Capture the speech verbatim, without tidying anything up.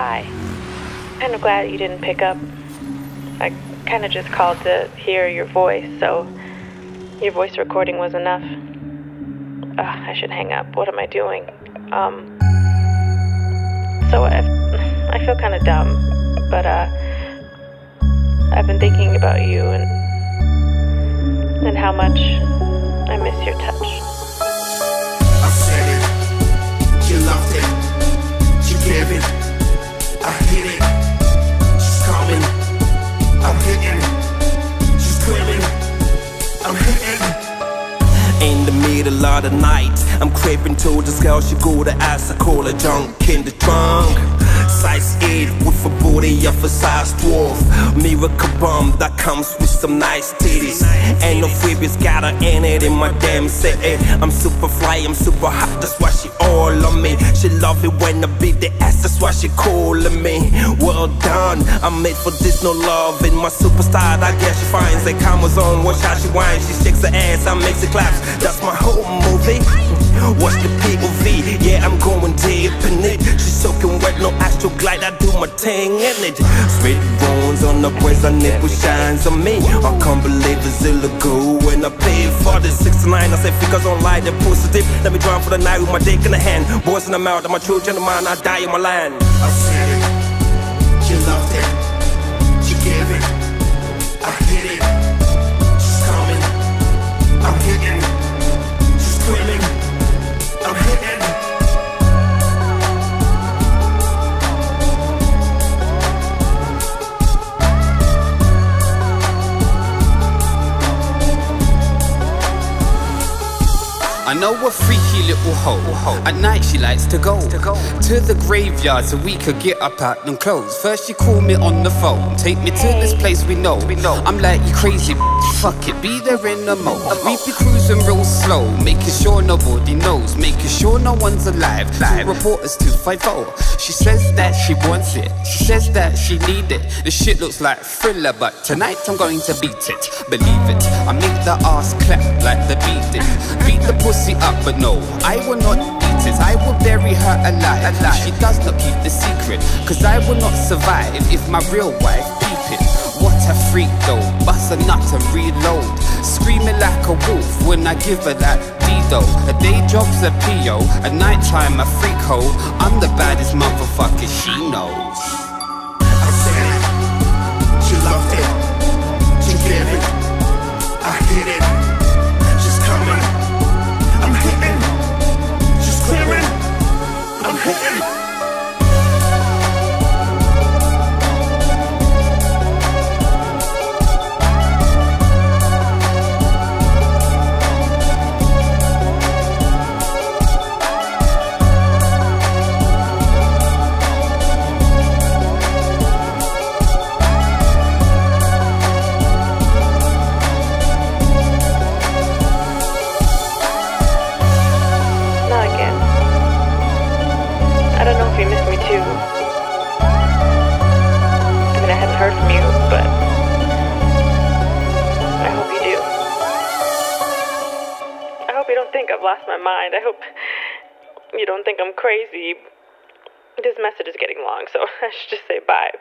hi. Kind of glad you didn't pick up. I kind of just called to hear your voice, so your voice recording was enough. Ugh, I should hang up. What am I doing? Um, so I, I feel kind of dumb, but uh, I've been thinking about you and, and how much I miss your touch. I said it, you loved it, you gave it, I hit it, she's coming, I'm hitting, she's claiming, I'm hitting. In the middle of the night, I'm creeping to this girl, she go to ass, I call her junk in the trunk. Size eight with a booty of a size twelve. Miracle bomb that comes with some nice titties. And no freebies, got her in it in my damn set. I'm super fly, I'm super hot, that's why she all on me. She love it when I beat the ass, that's why she calling me. Well done, I'm made for this, no love. In my superstar, I guess she finds that Amazon. Watch how she whines, she shakes her ass, I makes it claps. That's my whole movie. Watch the P O V, yeah, I'm going deep in it. She's soaking wet, no astral glide, I do my thing in it. Sweet wounds on her breast, her nipple shines on me. I can't believe it's illegal when I pay for this sixty-nine. I say figures online, they're positive. Let me drown for the night with my dick in the hand. Boys in the mouth, I'm a true gentleman, I die in my land. I said it, she loved it, she gave it, I hit it, she's coming, I'm hitting, she's screaming, I'm hitting. I know a freaky little hoe. At night she likes to go to the graveyard so we could get our platinum clothes. First she called me on the phone, take me to this place we know. I'm like, you crazy, fuck it, be there in a mo. We be cruising real slow, making sure nobody knows, making sure no one's alive. Two reporters, two five oh. She says that she wants it, she says that she need it. This shit looks like Thriller, but tonight I'm going to beat it. Believe it, I make the ass clap like the beat it. Beat the pussy up, but no, I will not eat it. I will bury her alive. alive. She does not keep the secret, cause I will not survive if my real wife peep it. What a freak though, bust a nut and reload. Screaming like a wolf when I give her that D-do. A day job's a P O, a night time a freak hoe. I'm the baddest motherfucker she knows. I said it, she loved it, she gave it, I hit it, she's coming. I'm hitting, she's clearing, I'm hitting. I hope you don't think I'm crazy. This message is getting long, so I should just say bye.